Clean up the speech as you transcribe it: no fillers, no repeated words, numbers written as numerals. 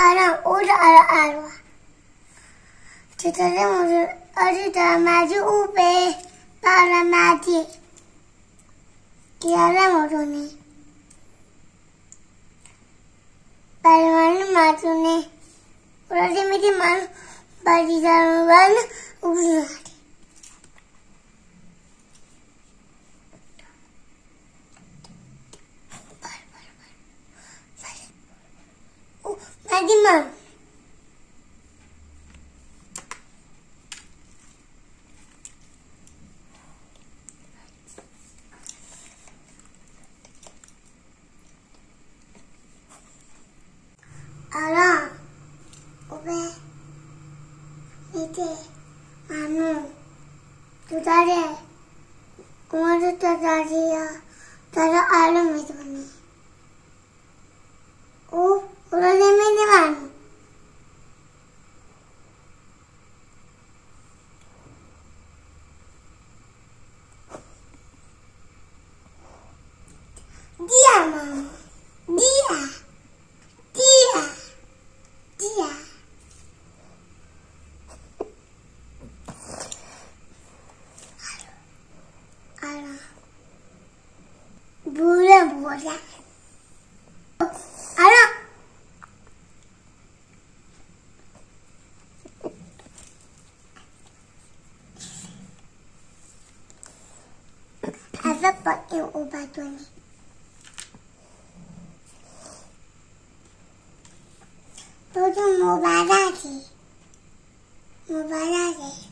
آرام او را آرام چطوره موضوع آری درآمدی او به برآمدی دیاره مدونه برمانی مدونه اولاده میدی من بردی درآمدن او بیماری Madimam. Ara, obe, mite, manu, tutare, kumaru tutariya, tara alu mituni. O Urade midi manu. Dia manu. Dia. Dia. Dia. Ara. Bula bula. Eu o batoni. Todo mubaraki. Mubaraki.